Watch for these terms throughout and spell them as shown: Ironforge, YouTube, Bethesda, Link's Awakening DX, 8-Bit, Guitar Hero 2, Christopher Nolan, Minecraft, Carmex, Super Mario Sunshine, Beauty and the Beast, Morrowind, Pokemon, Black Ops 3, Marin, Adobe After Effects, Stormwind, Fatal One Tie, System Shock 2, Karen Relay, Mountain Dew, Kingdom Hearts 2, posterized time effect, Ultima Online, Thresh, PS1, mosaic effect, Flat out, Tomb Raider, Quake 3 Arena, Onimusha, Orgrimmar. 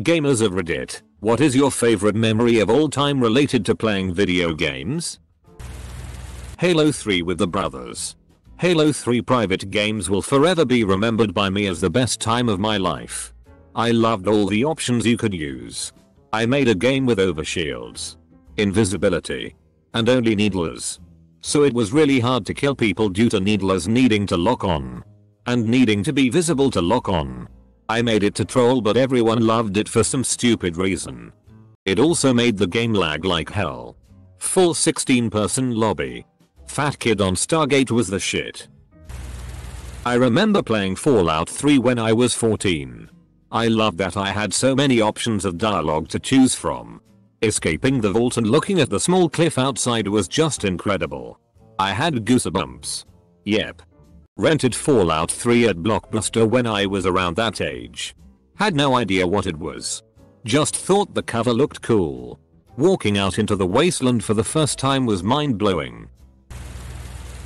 Gamers of Reddit, what is your favorite memory of all time related to playing video games? Halo 3 with the brothers. Halo 3 private games will forever be remembered by me as the best time of my life. I loved all the options you could use. I made a game with overshields, invisibility, and only needlers. So it was really hard to kill people due to needlers needing to lock on. And needing to be visible to lock on. I made it to troll, but everyone loved it for some stupid reason. It also made the game lag like hell. Full 16-person lobby. Fat kid on Stargate was the shit. I remember playing Fallout 3 when I was 14. I loved that I had so many options of dialogue to choose from. Escaping the vault and looking at the small cliff outside was just incredible. I had goosebumps. Yep. Rented Fallout 3 at Blockbuster when I was around that age. Had no idea what it was. Just thought the cover looked cool. Walking out into the wasteland for the first time was mind-blowing.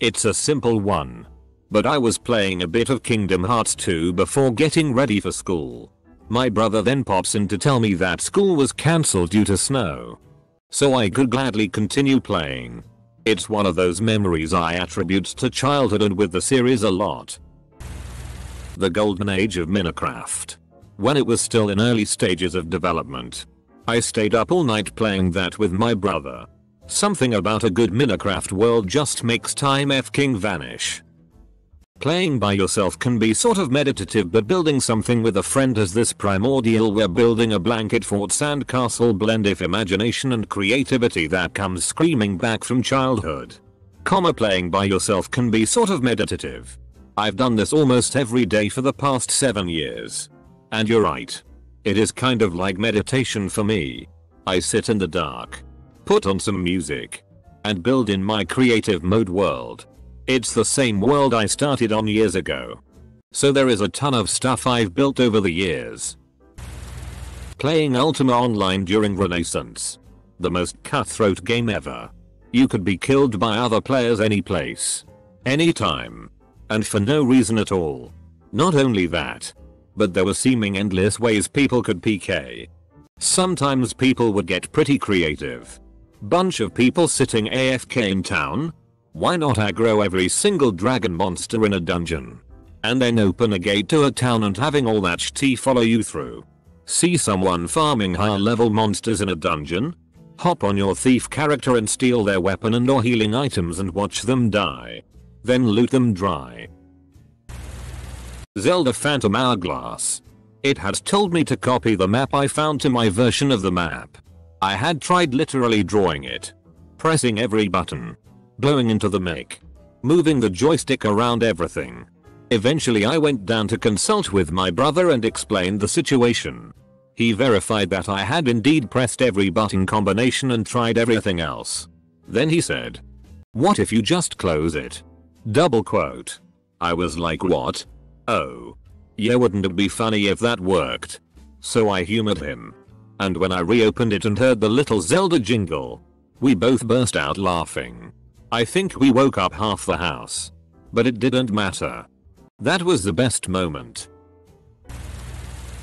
It's a simple one, but I was playing a bit of Kingdom Hearts 2 before getting ready for school. My brother then pops in to tell me that school was cancelled due to snow. So I could gladly continue playing. It's one of those memories I attribute to childhood and with the series a lot. The golden age of Minecraft. When it was still in early stages of development, I stayed up all night playing that with my brother. Something about a good Minecraft world just makes time f***ing vanish. Playing by yourself can be sort of meditative, but building something with a friend has this primordial we're building a blanket fort sandcastle blend of imagination and creativity that comes screaming back from childhood. Playing by yourself can be sort of meditative. I've done this almost every day for the past 7 years. And you're right. It is kind of like meditation for me. I sit in the dark, put on some music, and build in my creative mode world. It's the same world I started on years ago. So there is a ton of stuff I've built over the years. Playing Ultima Online during Renaissance. The most cutthroat game ever. You could be killed by other players any place, any time, and for no reason at all. Not only that, but there were seeming endless ways people could PK. Sometimes people would get pretty creative. Bunch of people sitting AFK in town? Why not aggro every single dragon monster in a dungeon? And then open a gate to a town and having all that shit follow you through. See someone farming higher level monsters in a dungeon? Hop on your thief character and steal their weapon and or healing items and watch them die. Then loot them dry. Zelda Phantom Hourglass. It had told me to copy the map I found to my version of the map. I had tried literally drawing it, pressing every button, blowing into the mic, moving the joystick around everything. Eventually I went down to consult with my brother and explained the situation. He verified that I had indeed pressed every button combination and tried everything else. Then he said, "What if you just close it?" Double quote. I was like, "What? Oh. Yeah, wouldn't it be funny if that worked?" So I humored him. And when I reopened it and heard the little Zelda jingle, we both burst out laughing. I think we woke up half the house. But it didn't matter. That was the best moment.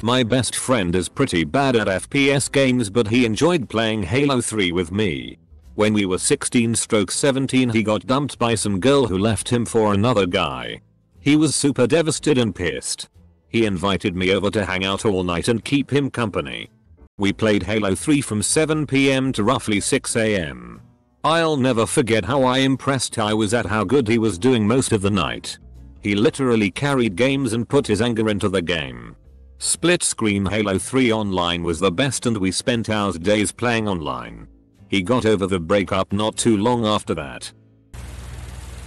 My best friend is pretty bad at FPS games, but he enjoyed playing Halo 3 with me. When we were 16/17, he got dumped by some girl who left him for another guy. He was super devastated and pissed. He invited me over to hang out all night and keep him company. We played Halo 3 from 7 PM to roughly 6 AM. I'll never forget how impressed I was at how good he was doing most of the night. He literally carried games and put his anger into the game. Split screen Halo 3 online was the best and we spent our days playing online. He got over the breakup not too long after that.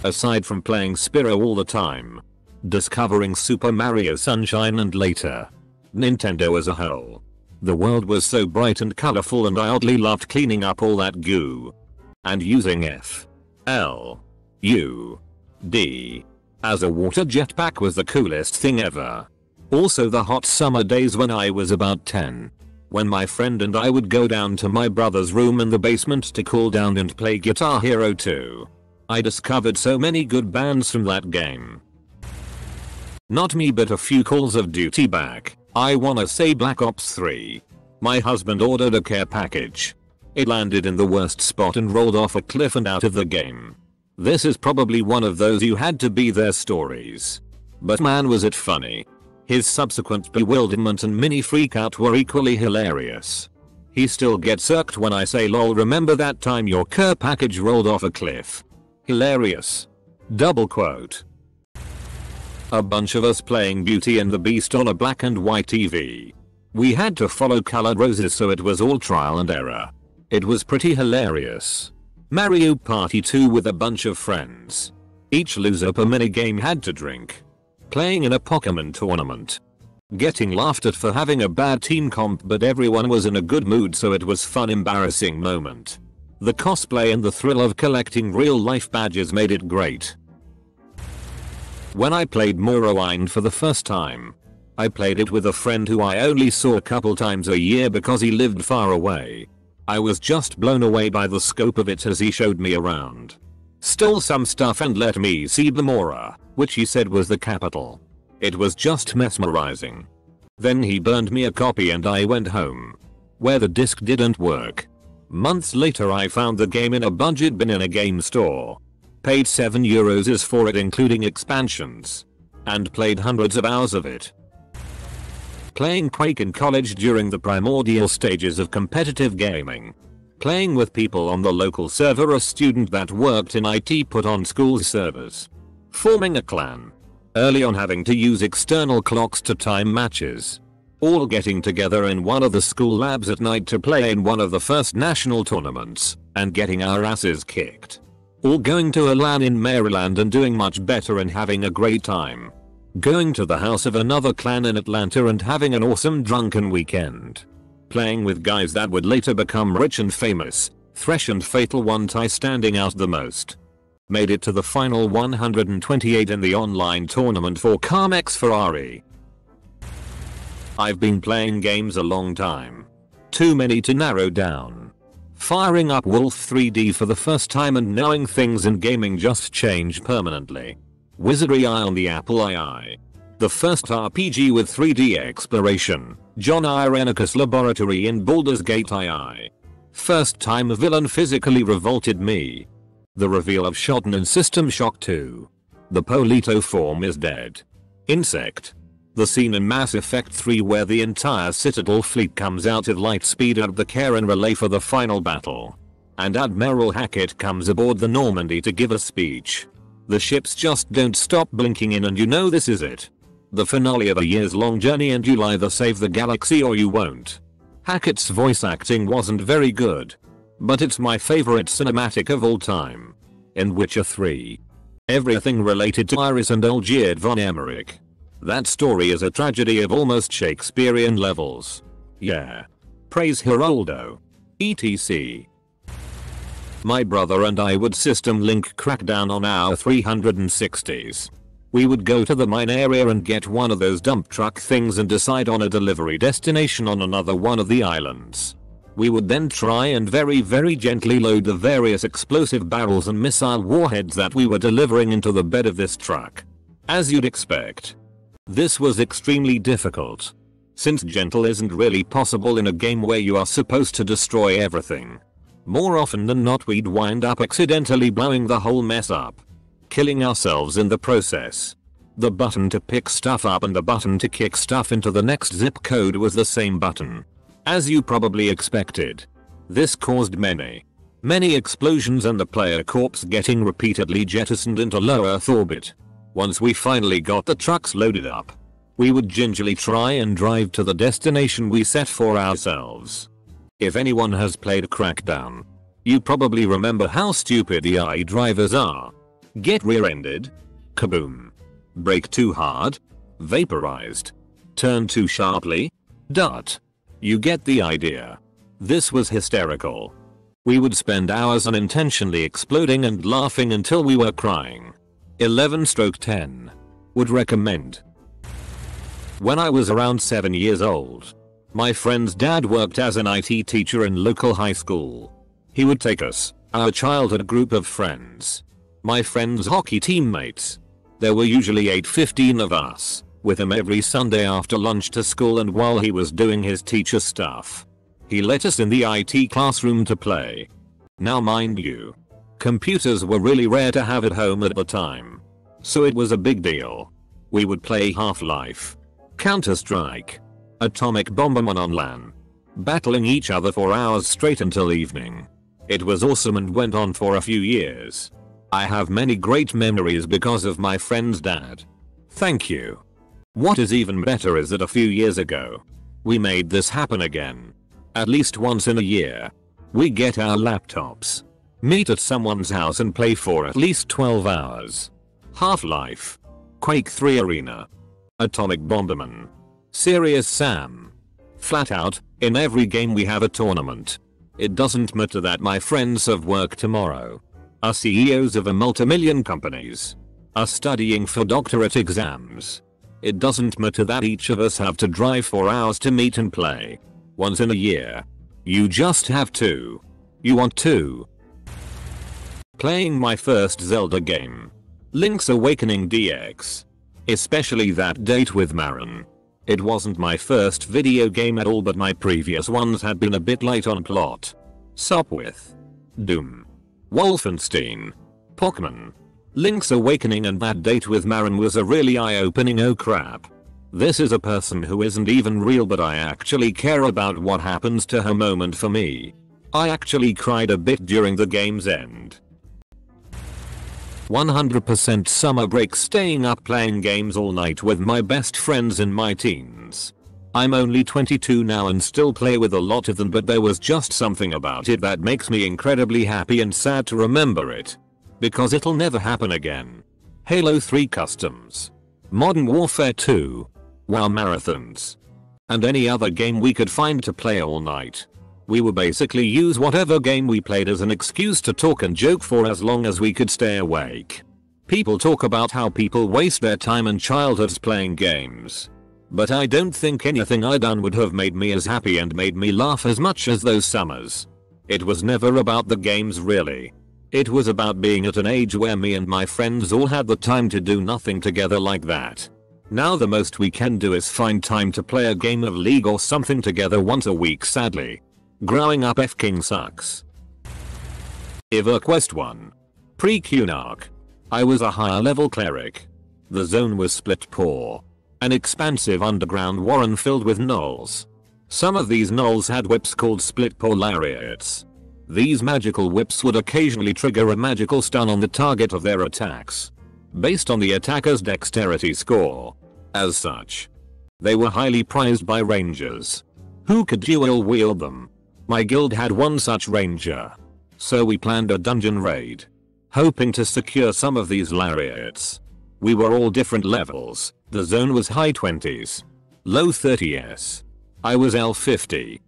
Aside from playing Spiro all the time, discovering Super Mario Sunshine and later, Nintendo as a whole. The world was so bright and colorful and I oddly loved cleaning up all that goo. And using F.L.U.D. as a water jetpack was the coolest thing ever. Also the hot summer days when I was about 10. When my friend and I would go down to my brother's room in the basement to cool down and play Guitar Hero 2. I discovered so many good bands from that game. Not me, but a few Calls of Duty back. I wanna say Black Ops 3. my husband ordered a care package. It landed in the worst spot and rolled off a cliff and out of the game. This is probably one of those you had to be there stories. But man was it funny. His subsequent bewilderment and mini freakout were equally hilarious. He still gets irked when I say lol remember that time your care package rolled off a cliff. Hilarious. Double quote. A bunch of us playing Beauty and the Beast on a black and white TV. We had to follow colored roses so it was all trial and error. It was pretty hilarious. Mario Party 2 with a bunch of friends. Each loser per minigame had to drink. Playing in a Pokemon tournament. Getting laughed at for having a bad team comp but everyone was in a good mood so it was fun embarrassing moment. The cosplay and the thrill of collecting real life badges made it great. When I played Morrowind for the first time. I played it with a friend who I only saw a couple times a year because he lived far away. I was just blown away by the scope of it as he showed me around. Stole some stuff and let me see Bemora, which he said was the capital. It was just mesmerizing. Then he burned me a copy and I went home. Where the disc didn't work. Months later I found the game in a budget bin in a game store. Paid €7 is for it including expansions. And played hundreds of hours of it. Playing Quake in college during the primordial stages of competitive gaming. Playing with people on the local server a student that worked in IT put on school servers. Forming a clan. Early on having to use external clocks to time matches. All getting together in one of the school labs at night to play in one of the first national tournaments, and getting our asses kicked. All going to a LAN in Maryland and doing much better and having a great time. Going to the house of another clan in Atlanta and having an awesome drunken weekend. Playing with guys that would later become rich and famous, Thresh and Fatal One Tie standing out the most. Made it to the final 128 in the online tournament for Carmex Ferrari. I've been playing games a long time. Too many to narrow down. Firing up Wolf 3D for the first time and knowing things in gaming just change permanently. Wizardry Eye on the Apple II. The first RPG with 3D exploration, John Irenicus Laboratory in Baldur's Gate II. First time a villain physically revolted me. The reveal of Shodan in System Shock 2. The Polito form is dead. Insect. The scene in Mass Effect 3 where the entire Citadel fleet comes out of Lightspeed at the Karen Relay for the final battle. And Admiral Hackett comes aboard the Normandy to give a speech. The ships just don't stop blinking in and you know this is it. The finale of a year's long journey and you'll either save the galaxy or you won't. Hackett's voice acting wasn't very good. But it's my favorite cinematic of all time. In Witcher 3. Everything related to Iris and Algierd von Emmerich. That story is a tragedy of almost Shakespearean levels. Yeah. Praise Geraldo. ETC. My brother and I would system link Crackdown on our 360s. We would go to the mine area and get one of those dump truck things and decide on a delivery destination on another one of the islands. We would then try and very gently load the various explosive barrels and missile warheads that we were delivering into the bed of this truck. As you'd expect. This was extremely difficult. Since gentle isn't really possible in a game where you are supposed to destroy everything. More often than not we'd wind up accidentally blowing the whole mess up. Killing ourselves in the process. The button to pick stuff up and the button to kick stuff into the next zip code was the same button. As you probably expected. This caused many explosions and the player corpse getting repeatedly jettisoned into low Earth orbit. Once we finally got the trucks loaded up, we would gingerly try and drive to the destination we set for ourselves. If anyone has played Crackdown, you probably remember how stupid AI drivers are. Get rear-ended. Kaboom. Brake too hard. Vaporized. Turn too sharply. Dart. You get the idea. This was hysterical. We would spend hours unintentionally exploding and laughing until we were crying. 11/10. Would recommend. When I was around 7 years old, my friend's dad worked as an IT teacher in local high school. He would take us, our childhood group of friends, my friend's hockey teammates. There were usually 8-15 of us, with him every Sunday after lunch to school and while he was doing his teacher stuff. He let us in the IT classroom to play. Now mind you, computers were really rare to have at home at the time, so it was a big deal. We would play Half-Life, Counter-Strike, Atomic Bomberman on LAN, battling each other for hours straight until evening. It was awesome and went on for a few years. I have many great memories because of my friend's dad. Thank you. What is even better is that a few years ago, we made this happen again. At least once in a year, we get our laptops, meet at someone's house and play for at least 12 hours. Half-Life, Quake 3 Arena, Atomic Bomberman, Serious Sam. Flat out, in every game we have a tournament. It doesn't matter that my friends have work tomorrow, are CEOs of a multi-million companies, are studying for doctorate exams. It doesn't matter that each of us have to drive for hours to meet and play. Once in a year. You just have to. You want to. Playing my first Zelda game, Link's Awakening DX. Especially that date with Marin. It wasn't my first video game at all, but my previous ones had been a bit light on plot. Sup with Doom, Wolfenstein, Pokemon. Link's Awakening and that date with Marin was a really eye-opening oh crap. This is a person who isn't even real, but I actually care about what happens to her moment for me. I actually cried a bit during the game's end. 100% summer break staying up playing games all night with my best friends in my teens. I'm only 22 now and still play with a lot of them, but there was just something about it that makes me incredibly happy and sad to remember it. Because it'll never happen again. Halo 3 customs, Modern Warfare 2, WoW marathons, and any other game we could find to play all night. We would basically use whatever game we played as an excuse to talk and joke for as long as we could stay awake. People talk about how people waste their time and childhoods playing games. But I don't think anything I done would have made me as happy and made me laugh as much as those summers. It was never about the games really. It was about being at an age where me and my friends all had the time to do nothing together like that. Now the most we can do is find time to play a game of League or something together once a week, sadly. Growing up f-king sucks. EverQuest 1. Pre-Cunark. I was a higher level cleric. The zone was split poor. An expansive underground warren filled with gnolls. Some of these gnolls had whips called split paw lariats. These magical whips would occasionally trigger a magical stun on the target of their attacks, based on the attacker's dexterity score. As such, they were highly prized by rangers, who could dual wield them. My guild had one such ranger, so we planned a dungeon raid, hoping to secure some of these lariats. We were all different levels, the zone was high 20s, low 30s. I was L50.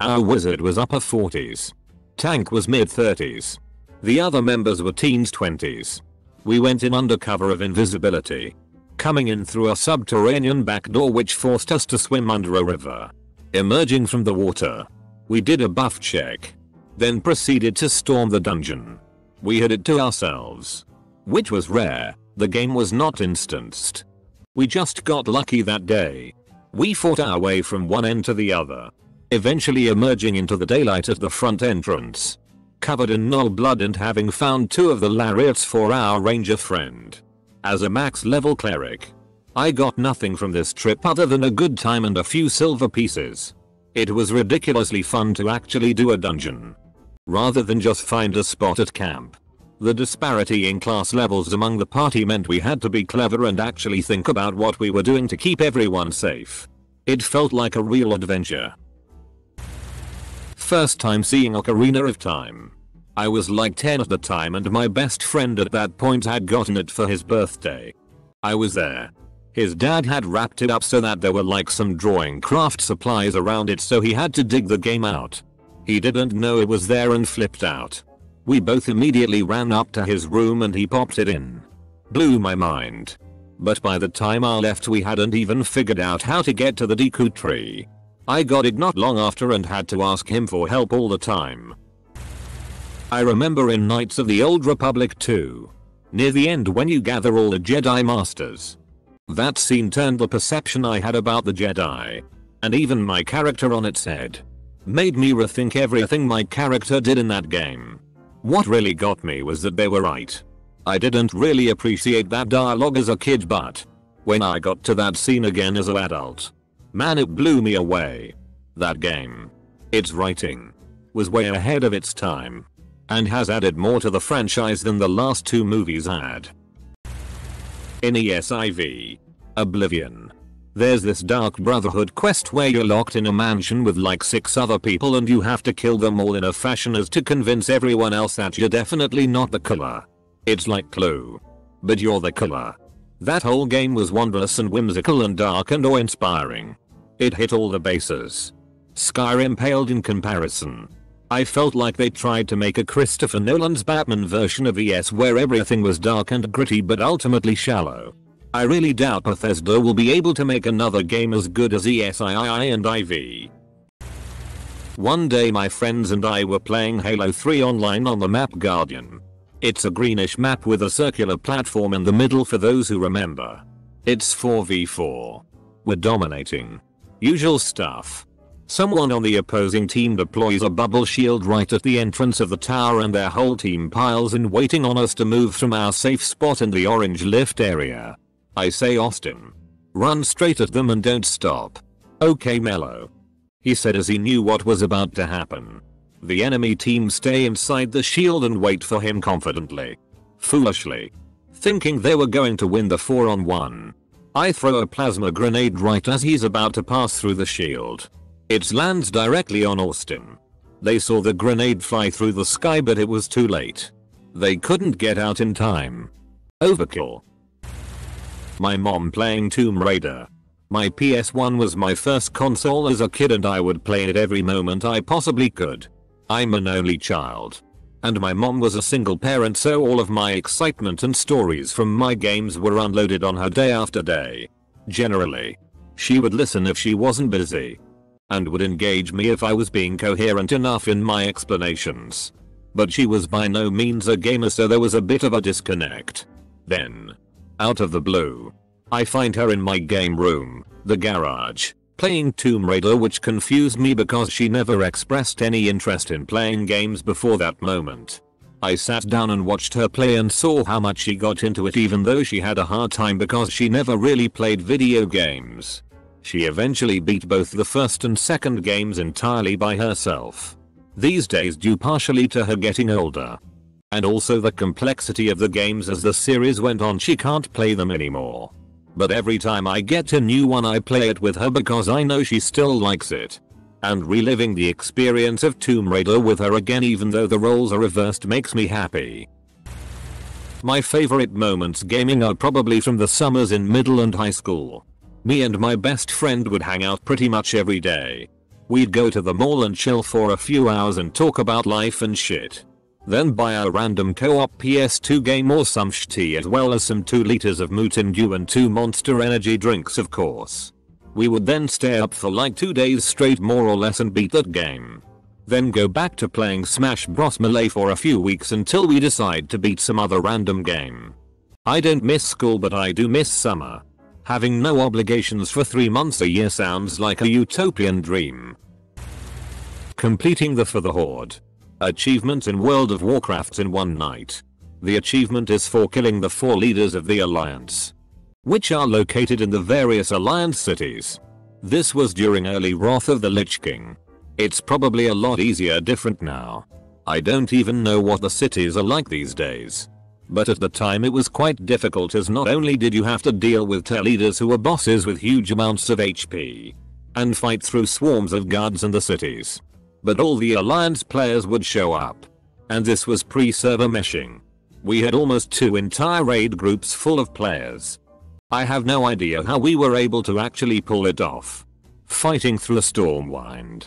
Our wizard was upper 40s. Tank was mid 30s. The other members were teens 20s. We went in under cover of invisibility, coming in through a subterranean back door which forced us to swim under a river. Emerging from the water, we did a buff check, then proceeded to storm the dungeon. We had it to ourselves, which was rare. The game was not instanced. We just got lucky that day. We fought our way from one end to the other, eventually emerging into the daylight at the front entrance, covered in gnoll blood and having found two of the lariats for our ranger friend. As a max level cleric, I got nothing from this trip other than a good time and a few silver pieces. It was ridiculously fun to actually do a dungeon, rather than just find a spot at camp. The disparity in class levels among the party meant we had to be clever and actually think about what we were doing to keep everyone safe. It felt like a real adventure. First time seeing Ocarina of Time. I was like 10 at the time and my best friend at that point had gotten it for his birthday. I was there. His dad had wrapped it up so that there were like some drawing craft supplies around it, so he had to dig the game out. He didn't know it was there and flipped out. We both immediately ran up to his room and he popped it in. Blew my mind. But by the time I left we hadn't even figured out how to get to the Deku Tree. I got it not long after and had to ask him for help all the time. I remember in Knights of the Old Republic 2. Near the end when you gather all the Jedi Masters. That scene turned the perception I had about the Jedi, and even my character on its head. Made me rethink everything my character did in that game. What really got me was that they were right. I didn't really appreciate that dialogue as a kid, but when I got to that scene again as an adult, man, it blew me away. That game, its writing, was way ahead of its time, and has added more to the franchise than the last two movies had. NES IV. Oblivion. There's this Dark Brotherhood quest where you're locked in a mansion with like 6 other people and you have to kill them all in a fashion as to convince everyone else that you're definitely not the killer. It's like Clue, but you're the killer. That whole game was wondrous and whimsical and dark and awe-inspiring. It hit all the bases. Skyrim paled in comparison. I felt like they tried to make a Christopher Nolan's Batman version of ES where everything was dark and gritty but ultimately shallow. I really doubt Bethesda will be able to make another game as good as ESII and IV. One day my friends and I were playing Halo 3 online on the map Guardian. It's a greenish map with a circular platform in the middle for those who remember. It's 4v4. We're dominating. Usual stuff. Someone on the opposing team deploys a bubble shield right at the entrance of the tower and their whole team piles in waiting on us to move from our safe spot in the orange lift area. I say, Austin, run straight at them and don't stop. Okay, mellow, he said as he knew what was about to happen. The enemy team stay inside the shield and wait for him confidently. Foolishly. Thinking they were going to win the 4-on-1. I throw a plasma grenade right as he's about to pass through the shield. It lands directly on Austin. They saw the grenade fly through the sky, but it was too late. They couldn't get out in time. Overkill. My mom playing Tomb Raider. My PS1 was my first console as a kid and I would play it every moment I possibly could. I'm an only child. And my mom was a single parent, so all of my excitement and stories from my games were unloaded on her day after day. Generally, she would listen if she wasn't busy, and would engage me if I was being coherent enough in my explanations. But she was by no means a gamer, so there was a bit of a disconnect. Then, out of the blue, I find her in my game room, the garage, playing Tomb Raider, which confused me because she never expressed any interest in playing games before that moment. I sat down and watched her play and saw how much she got into it, even though she had a hard time because she never really played video games. She eventually beat both the first and second games entirely by herself. These days, due partially to her getting older, and also the complexity of the games as the series went on, she can't play them anymore. But every time I get a new one, I play it with her because I know she still likes it. And reliving the experience of Tomb Raider with her again, even though the roles are reversed, makes me happy. My favorite moments gaming are probably from the summers in middle and high school. Me and my best friend would hang out pretty much every day. We'd go to the mall and chill for a few hours and talk about life and shit. Then buy a random co-op PS2 game or some shitty, as well as some 2 liters of Mountain Dew and 2 Monster Energy drinks, of course. We would then stay up for like 2 days straight more or less and beat that game. Then go back to playing Smash Bros Melee for a few weeks until we decide to beat some other random game. I don't miss school, but I do miss summer. Having no obligations for 3 months a year sounds like a utopian dream. Completing the For the Horde achievement in World of Warcraft in one night. The achievement is for killing the 4 leaders of the Alliance, which are located in the various Alliance cities. This was during early Wrath of the Lich King. It's probably a lot easier different now. I don't even know what the cities are like these days. But at the time it was quite difficult, as not only did you have to deal with tier leaders who were bosses with huge amounts of HP, and fight through swarms of guards in the cities, but all the Alliance players would show up. And this was pre-server meshing. We had almost 2 entire raid groups full of players. I have no idea how we were able to actually pull it off. Fighting through a Stormwind,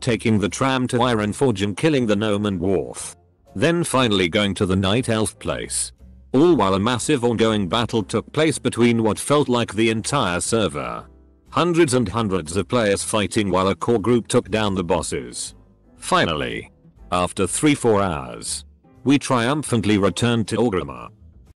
taking the tram to Ironforge and killing the gnome and dwarf, then finally going to the night elf place. All while a massive ongoing battle took place between what felt like the entire server. Hundreds and hundreds of players fighting while a core group took down the bosses. Finally, after 3-4 hours, we triumphantly returned to Orgrimmar.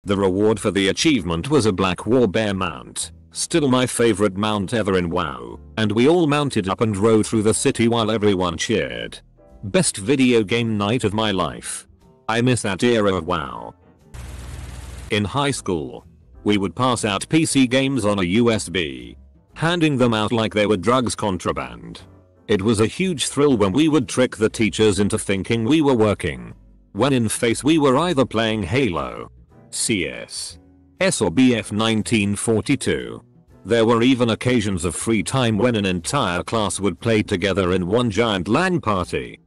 The reward for the achievement was a black warbear mount, Still my favorite mount ever in WoW, and we all mounted up and rode through the city while everyone cheered. Best video game night of my life. I miss that era of WoW. In high school, we would pass out PC games on a USB, handing them out like they were drugs contraband. It was a huge thrill when we would trick the teachers into thinking we were working, when in face we were either playing Halo, CS, S or BF 1942. There were even occasions of free time when an entire class would play together in one giant LAN party.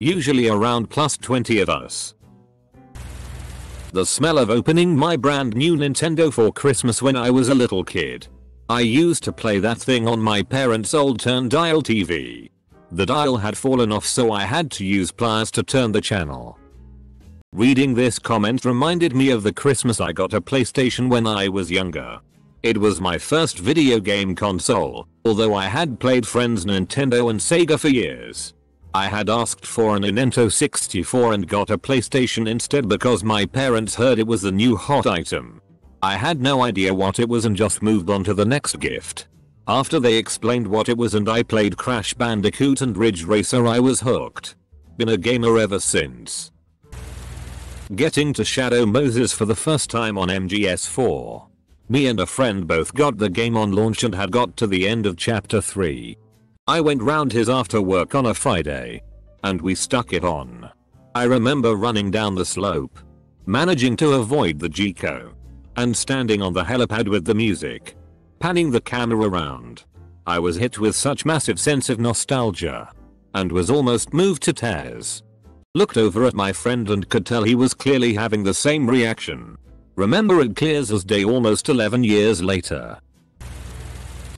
Usually around +20 of us. The smell of opening my brand new Nintendo for Christmas when I was a little kid. I used to play that thing on my parents' old turn-dial TV. The dial had fallen off, so I had to use pliers to turn the channel. Reading this comment reminded me of the Christmas I got a PlayStation when I was younger. It was my first video game console, although I had played friends' Nintendo and Sega for years. I had asked for a Nintendo 64 and got a PlayStation instead because my parents heard it was the new hot item. I had no idea what it was and just moved on to the next gift. After they explained what it was and I played Crash Bandicoot and Ridge Racer, I was hooked. Been a gamer ever since. Getting to Shadow Moses for the first time on MGS4. Me and a friend both got the game on launch and had got to the end of chapter 3. I went round his after work on a Friday, and we stuck it on. I remember running down the slope, managing to avoid the G-co, and standing on the helipad with the music, panning the camera around. I was hit with such massive sense of nostalgia, and was almost moved to tears. Looked over at my friend and could tell he was clearly having the same reaction. Remember it clears as day almost 11 years later.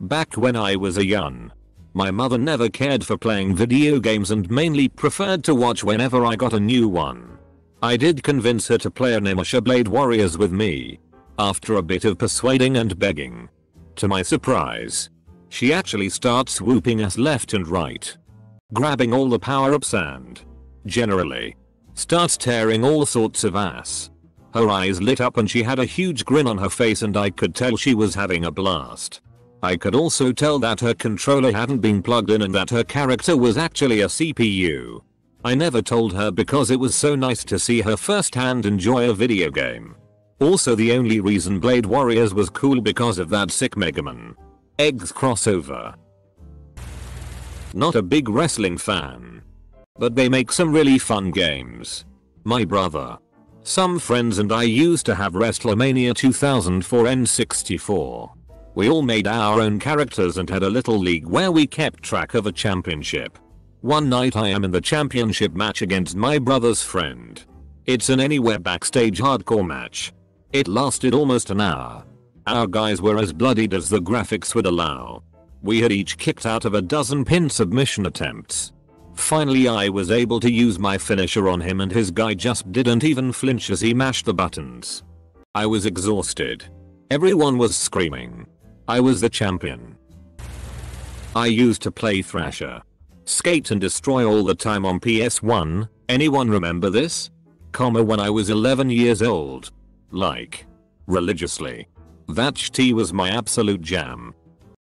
Back when I was a young, my mother never cared for playing video games and mainly preferred to watch whenever I got a new one. I did convince her to play Onimusha Blade Warriors with me, after a bit of persuading and begging. To my surprise, she actually starts whooping us left and right, grabbing all the power-ups and, generally, starts tearing all sorts of ass. Her eyes lit up and she had a huge grin on her face and I could tell she was having a blast. I could also tell that her controller hadn't been plugged in and that her character was actually a CPU. I never told her because it was so nice to see her firsthand enjoy a video game. Also, the only reason Blade Warriors was cool because of that sick Mega Man X crossover. Not a big wrestling fan, but they make some really fun games. My brother, some friends and I used to have WrestleMania 2004 N64. We all made our own characters and had a little league where we kept track of a championship. One night I am in the championship match against my brother's friend. It's an anywhere backstage hardcore match. It lasted almost an hour. Our guys were as bloodied as the graphics would allow. We had each kicked out of a dozen pin submission attempts. Finally I was able to use my finisher on him and his guy just didn't even flinch as he mashed the buttons. I was exhausted. Everyone was screaming. I was the champion. I used to play Thrasher, Skate and Destroy all the time on PS1, anyone remember this? When I was 11 years old. Like, religiously. That shit was my absolute jam.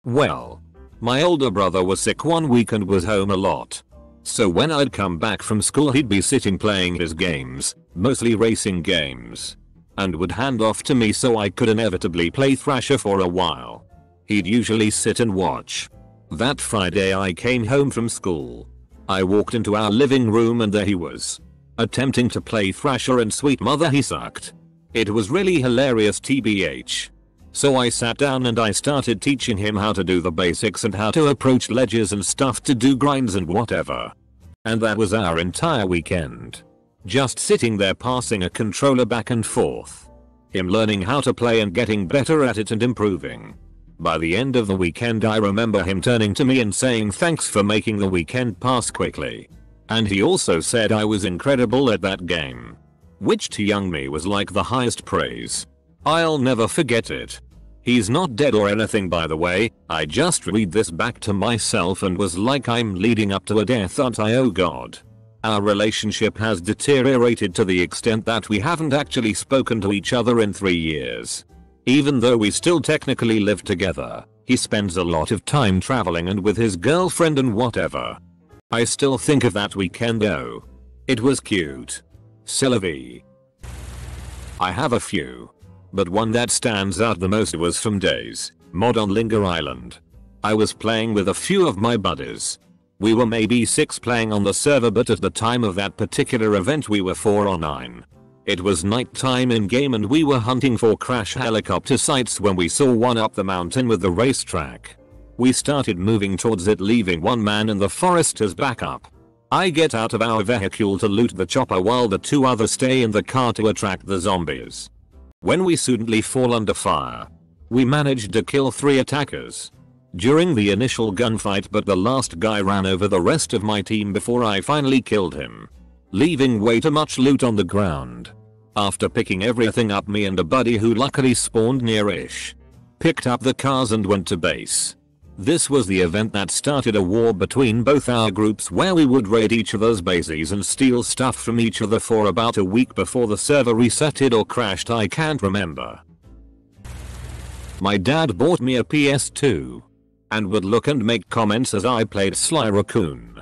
Well, my older brother was sick one week and was home a lot. So when I'd come back from school he'd be sitting playing his games, mostly racing games, and would hand off to me so I could inevitably play Thrasher for a while. He'd usually sit and watch. That Friday I came home from school. I walked into our living room and there he was, attempting to play Thrasher, and sweet mother he sucked. It was really hilarious TBH. So I sat down and I started teaching him how to do the basics and how to approach ledges and stuff to do grinds and whatever. And that was our entire weekend. Just sitting there passing a controller back and forth. Him learning how to play and getting better at it and improving. By the end of the weekend I remember him turning to me and saying thanks for making the weekend pass quickly. And he also said I was incredible at that game. Which to young me was like the highest praise. I'll never forget it. He's not dead or anything, by the way. I just read this back to myself and was like, I'm leading up to a death, aren't I? Oh god. Our relationship has deteriorated to the extent that we haven't actually spoken to each other in 3 years. Even though we still technically live together, he spends a lot of time traveling and with his girlfriend and whatever. I still think of that weekend though. It was cute. C'est la vie. I have a few, but one that stands out the most was from Days Mod on Linger Island. I was playing with a few of my buddies. We were maybe 6 playing on the server, but at the time of that particular event we were 4 or 9. It was nighttime in game and we were hunting for crash helicopter sites when we saw one up the mountain with the racetrack. We started moving towards it, leaving one man in the forest as backup. I get out of our vehicle to loot the chopper while the 2 others stay in the car to attract the zombies. When we suddenly fall under fire, we managed to kill 3 attackers during the initial gunfight, but the last guy ran over the rest of my team before I finally killed him, leaving way too much loot on the ground. After picking everything up, me and a buddy who luckily spawned near-ish picked up the cars and went to base. This was the event that started a war between both our groups where we would raid each other's bases and steal stuff from each other for about a week before the server resetted or crashed, I can't remember. My dad bought me a PS2 and would look and make comments as I played Sly Raccoon,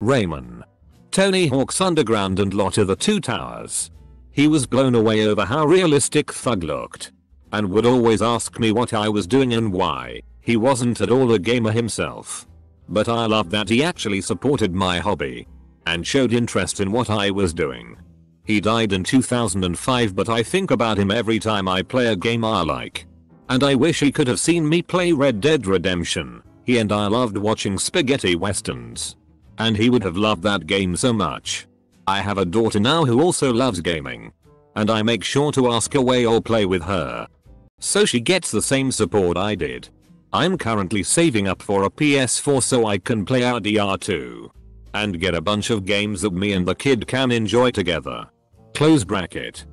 Rayman, Tony Hawk's Underground and Lot of the Two Towers. He was blown away over how realistic Thug looked and would always ask me what I was doing and why. He wasn't at all a gamer himself, but I loved that he actually supported my hobby and showed interest in what I was doing. He died in 2005, but I think about him every time I play a game I like. And I wish he could have seen me play Red Dead Redemption. He and I loved watching spaghetti westerns, and he would have loved that game so much. I have a daughter now who also loves gaming, and I make sure to ask away or play with her, so she gets the same support I did. I'm currently saving up for a PS4 so I can play RDR2 and get a bunch of games that me and the kid can enjoy together. Close bracket.